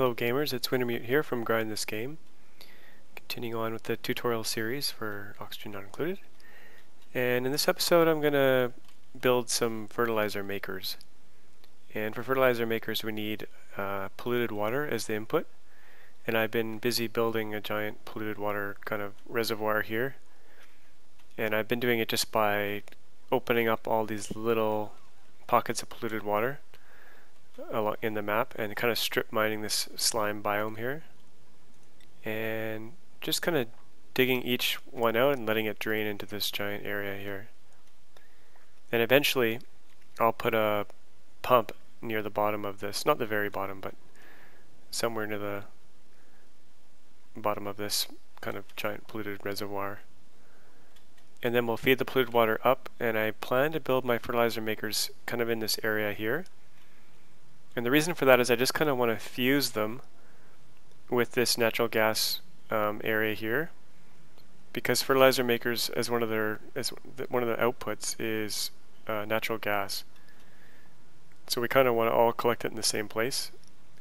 Hello gamers, it's Wintermute here from Grind This Game, continuing on with the tutorial series for Oxygen Not Included. And in this episode I'm going to build some fertilizer makers. And for fertilizer makers we need polluted water as the input. And I've been busy building a giant polluted water kind of reservoir here. And I've been doing it just by opening up all these little pockets of polluted water along in the map and kind of strip mining this slime biome here, and just kind of digging each one out and letting it drain into this giant area here. And eventually I'll put a pump near the bottom of this, not the very bottom, but somewhere near the bottom of this kind of giant polluted reservoir, and then we'll feed the polluted water up. And I plan to build my fertilizer makers kind of in this area here. And the reason for that is I just kind of want to fuse them with this natural gas area here, because fertilizer makers, as one of the outputs, is natural gas. So we kind of want to all collect it in the same place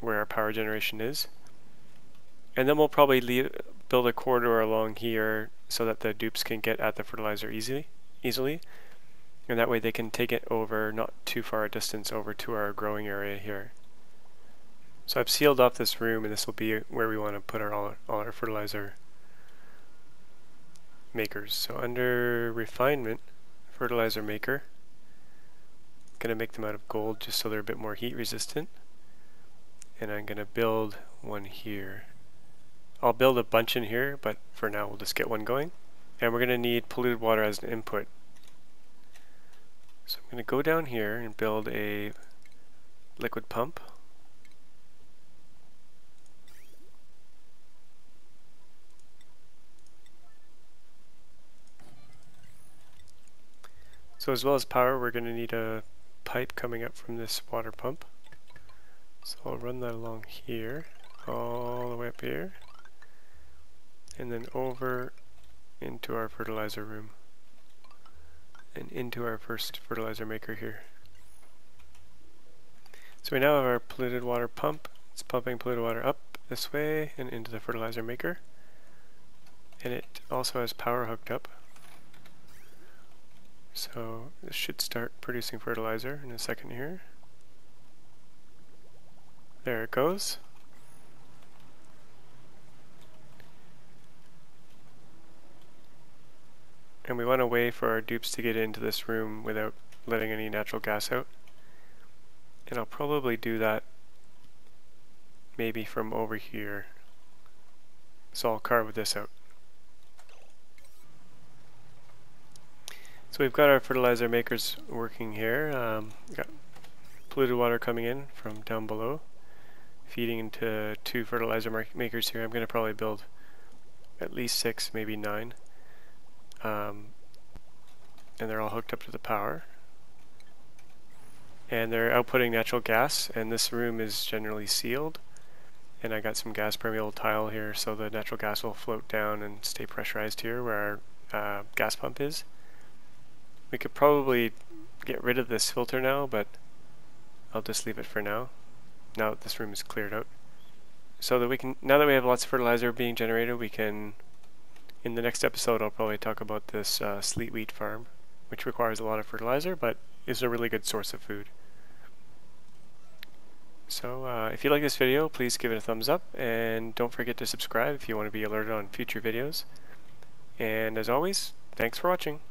where our power generation is, and then we'll probably build a corridor along here so that the dupes can get at the fertilizer easily. And that way they can take it over not too far a distance over to our growing area here. So I've sealed off this room, and this will be where we want to put all our fertilizer makers. So under refinement, fertilizer maker, I'm going to make them out of gold just so they're a bit more heat resistant. And I'm going to build one here. I'll build a bunch in here, but for now we'll just get one going. And we're going to need polluted water as an input. So I'm going to go down here and build a liquid pump. So as well as power, we're going to need a pipe coming up from this water pump. So I'll run that along here, all the way up here, and then over into our fertilizer room. And into our first fertilizer maker here. So we now have our polluted water pump. It's pumping polluted water up this way and into the fertilizer maker, and it also has power hooked up, so this should start producing fertilizer in a second here. There it goes. And we want a way for our dupes to get into this room without letting any natural gas out. And I'll probably do that maybe from over here. So I'll carve this out. So we've got our fertilizer makers working here. Got polluted water coming in from down below, feeding into two fertilizer makers here. I'm going to probably build at least 6, maybe 9. And they're all hooked up to the power, and they're outputting natural gas, and this room is generally sealed, and I got some gas permeable tile here so the natural gas will float down and stay pressurized here where our gas pump is. We could probably get rid of this filter now, but I'll just leave it for now, now that this room is cleared out, so that we can, now that we have lots of fertilizer being generated, we can. In the next episode I'll probably talk about this sleet wheat farm, which requires a lot of fertilizer but is a really good source of food. So if you like this video, please give it a thumbs up, and don't forget to subscribe if you want to be alerted on future videos. And as always, thanks for watching.